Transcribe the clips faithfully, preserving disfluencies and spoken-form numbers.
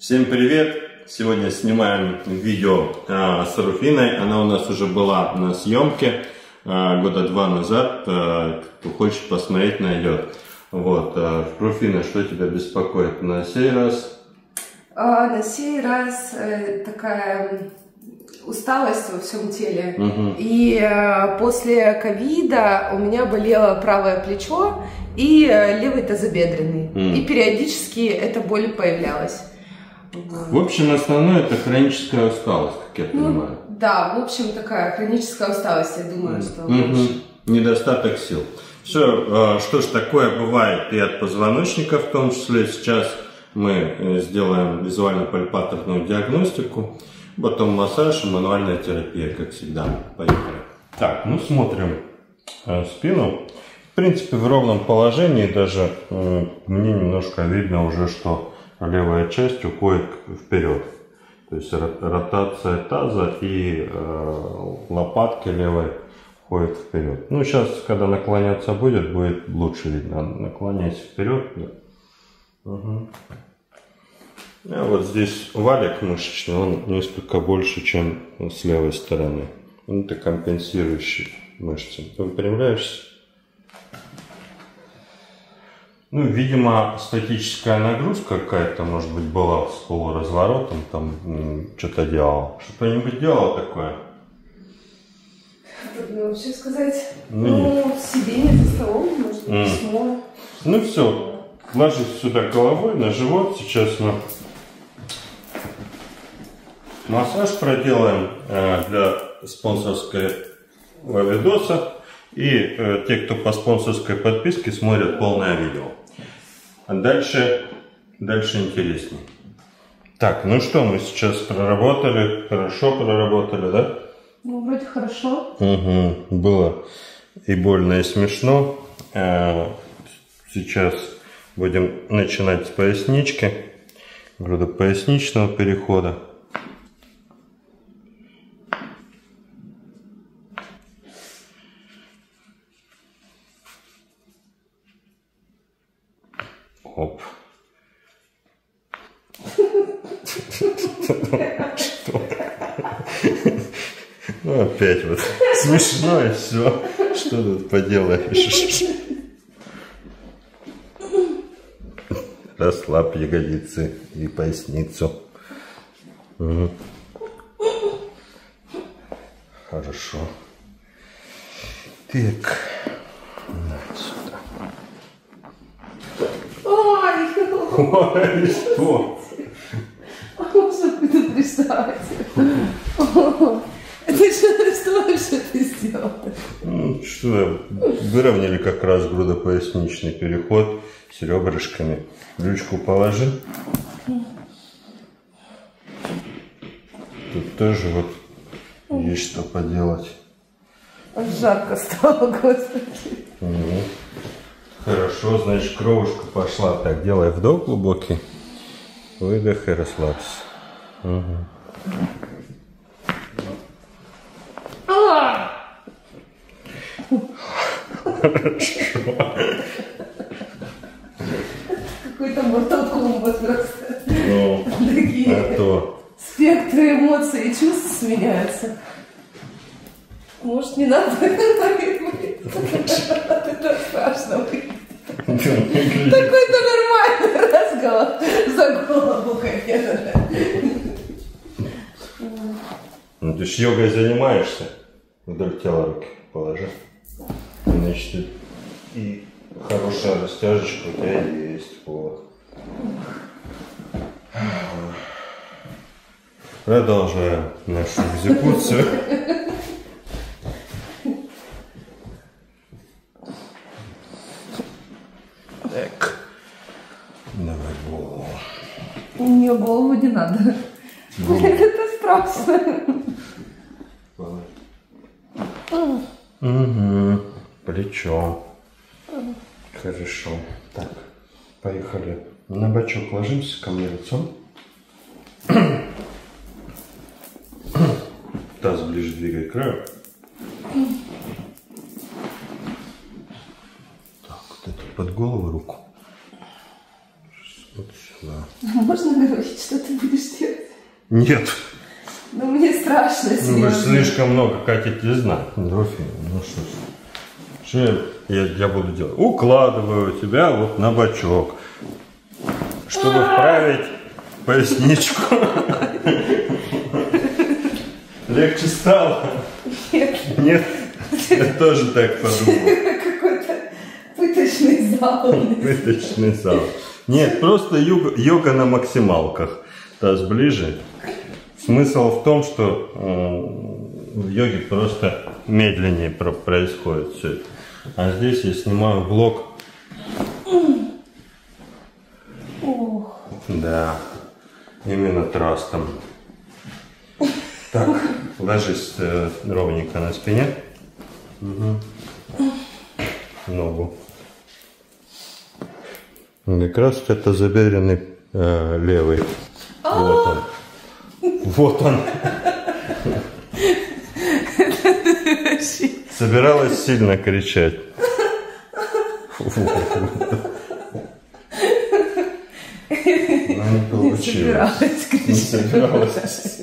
Всем привет! Сегодня снимаем видео а, с Руфиной. Она у нас уже была на съемке а, года два назад. А, кто хочет посмотреть, найдет. Вот, а, Руфина, что тебя беспокоит на сей раз? А, на сей раз э, такая усталость во всем теле. Угу. И э, после ковида у меня болело правое плечо и э, левый тазобедренный. Угу. И периодически эта боль появлялась. В общем, основное это хроническая усталость, как я понимаю. Ну, да, в общем, такая хроническая усталость, я думаю, что... Mm-hmm. Недостаток сил. Все, что ж, такое бывает и от позвоночника, в том числе. Сейчас мы сделаем визуально-пальпаторную диагностику, потом массаж и мануальная терапия, как всегда. Поехали. Так, ну смотрим спину. В принципе, в ровном положении даже мне немножко видно уже, что левая часть уходит вперед, то есть ротация таза и э, лопатки левой уходят вперед. Ну сейчас, когда наклоняться будет, будет лучше видно. Наклоняйся вперед. Угу. А вот здесь валик мышечный, он несколько больше, чем с левой стороны. Это компенсирующий мышцы. Ты выпрямляешься. Ну, видимо, статическая нагрузка какая-то, может быть, была с полуразворотом, там что-то делала. Что-нибудь делала такое? Трудно вообще сказать. Ну, ну сиденье за столом, может быть, письмо. Ну все, ложись сюда головой на живот. Сейчас мы массаж проделаем для спонсорского видоса. И э, те, кто по спонсорской подписке, смотрят полное видео. А дальше, дальше интереснее. Так, ну что, мы сейчас проработали, хорошо проработали, да? Ну, вроде хорошо. Угу. Было и больно, и смешно. А, сейчас будем начинать с пояснички, грудопоясничного перехода. Оп. Что? Ну опять вот. Смешно и все. Что тут поделаешь? Расслабь ягодицы и поясницу. Угу. Хорошо. Так. Ой, что? А можно это представить? Это что, что ты сделал? Ну, что, выровняли как раз грудопоясничный переход с ребрышками. Ручку положи. Тут тоже вот есть что поделать. Жарко стало, господи. Угу. Хорошо, значит, кровушка пошла. Так, делай вдох глубокий, выдох и расслабься. Угу. Хорошо. Какой-то морталком возраст. Ну, а то. Спектры эмоций и чувств сменяются. Может, не надо? Это страшно. Такой-то нормальный разговор. За голову, конечно. Ну, ты ж йогой занимаешься. Вдоль тела руки положи. Значит, и хорошая растяжечка у тебя есть. Вот. Продолжаем нашу экзекуцию. Голову не надо. Ну, это страшно. Угу. Плечо. Хорошо. Так, поехали. На бочок ложимся ко мне лицом. Таз ближе двигай к краю. Так, вот это под голову руку. Вот сюда. Можно говорить, что ты будешь делать? Нет. Ну, мне страшно. Ну, вы же слишком много хотите знать. Ну, что ж, что я, я буду делать? Укладываю тебя вот на бочок, чтобы вправить поясничку. Легче стало? Нет. Нет? Я тоже так подумал. Какой-то пыточный зал. Пыточный зал. Нет, просто йога, йога на максималках. Таз ближе. Смысл в том, что э, в йоге просто медленнее про происходит все это. А здесь я снимаю блок. Ох. Да, именно трастом. Так, ложись э, ровненько на спине. Угу. Ногу. Как раз это забедренный э, левый. Вот он. Вот он. Собиралась сильно кричать. Не получилось. Не собиралась.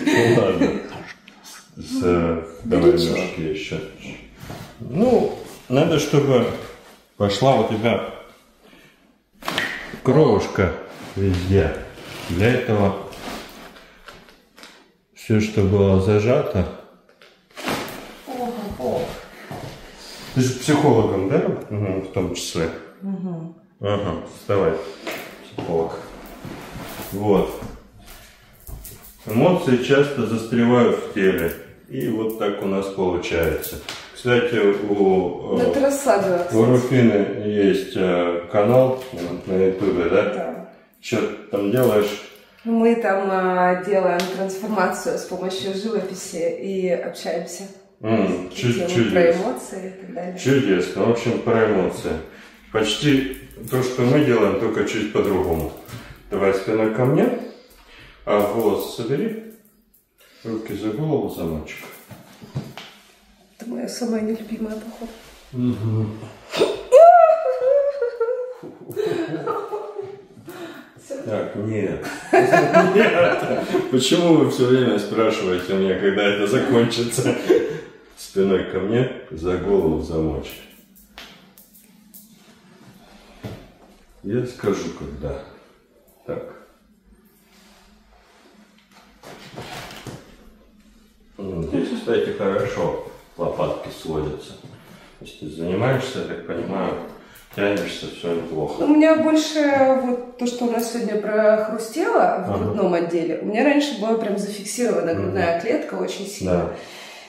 Ну ладно. Давай ножки еще. Ну, надо, чтобы пошла у тебя кровушка везде. Для этого все, что было зажато. Ого. Ты же психологом, да? Угу, в том числе. Угу. Ага, вставай, психолог. Вот. Эмоции часто застревают в теле. И вот так у нас получается. Кстати, у, да у Руфины есть канал на ютубе, да? Да. Что ты там делаешь? Мы там э, делаем трансформацию с помощью живописи и общаемся mm, чуть-чуть про эмоции и так далее. Чудесно. В общем, про эмоции. Почти то, что мы делаем, только чуть по-другому. Давай спиной ко мне, а волосы собери, руки за голову, замочек. Это моя самая нелюбимая, походу. Угу. Так, нет. Нет. Почему вы все время спрашиваете у меня, когда это закончится? Спиной ко мне, за голову замочек. Я скажу, когда. Так. Здесь, кстати, хорошо лопатки сводятся. Если ты занимаешься, я так понимаю, тянешься, все неплохо. У меня больше вот то, что у нас сегодня прохрустело в ага. грудном отделе. У меня раньше была прям зафиксирована грудная ага. клетка очень сильно. Да.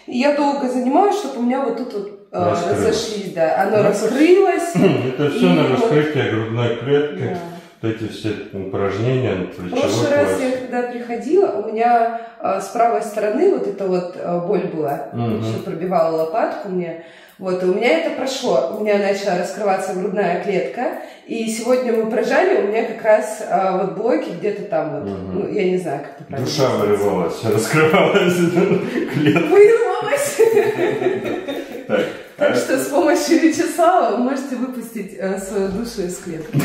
И я долго занимаюсь, чтобы у меня вот тут вот разошлись. Да. Оно ну, раскрылось. Это все на раскрытие грудной клетки. Да. Вот эти все упражнения. В прошлый раз я когда приходила, у меня а, с правой стороны вот эта вот а, боль была. Ага. Все пробивала лопатку мне. Вот, и у меня это прошло, у меня начала раскрываться грудная клетка, и сегодня мы прожали, у меня как раз а, вот блоки где-то там, вот, угу. ну, я не знаю, как это правильно. Душа вырывалась, раскрывалась клетка. Вырвалась! Так что с помощью Вячеслава вы можете выпустить свою душу из клетки.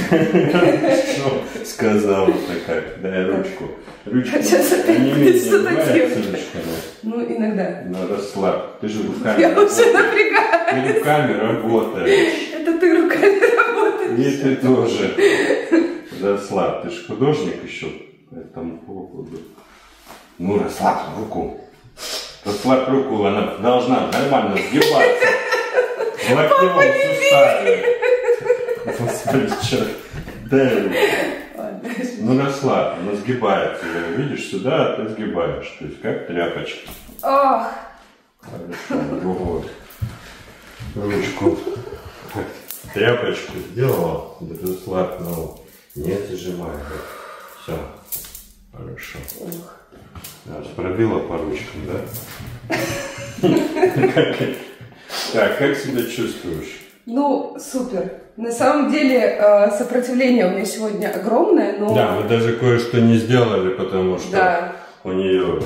Что сказала-то как? Дай ручку. Ручку. Сейчас опять будет что-то делать. Ну, иногда. Ну, расслабь. Ты же руками работаешь. Я уже напрягаюсь. Ты руками работаешь. Это ты руками работаешь. И ты тоже. Расслабь. Ты же художник еще по этому поводу. Ну, расслабь руку. Расслабь руку, она должна нормально сгибаться. Локтевом суставе. Господи, черт. Дай руку. Ну расслабь, она сгибается. Видишь, сюда ты сгибаешь. То есть как тряпочка. Ох. Хорошо, ручку. Тряпочку сделала. Расслабь ногу. Не зажимай. Все. Хорошо. Пробила по ручкам, да? Так, как себя чувствуешь? Ну, супер. На самом деле сопротивление у меня сегодня огромное, но... Да, мы даже кое-что не сделали, потому что да. у нее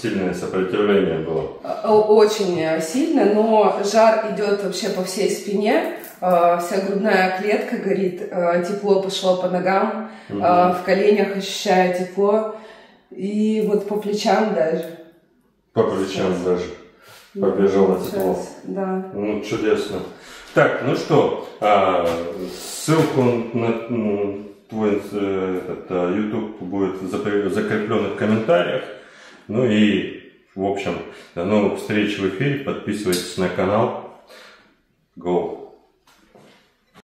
сильное сопротивление было. Очень сильно, но жар идет вообще по всей спине. вся грудная клетка горит, тепло пошло по ногам, угу. в коленях ощущаю тепло, и вот по плечам даже. По плечам сейчас. Даже побежало сейчас. Тепло. Да. Ну, чудесно. Так, ну что, ссылку на твой этот, YouTube будет закреплен в комментариях. Ну и, в общем, до новых встреч в эфире. Подписывайтесь на канал. Go!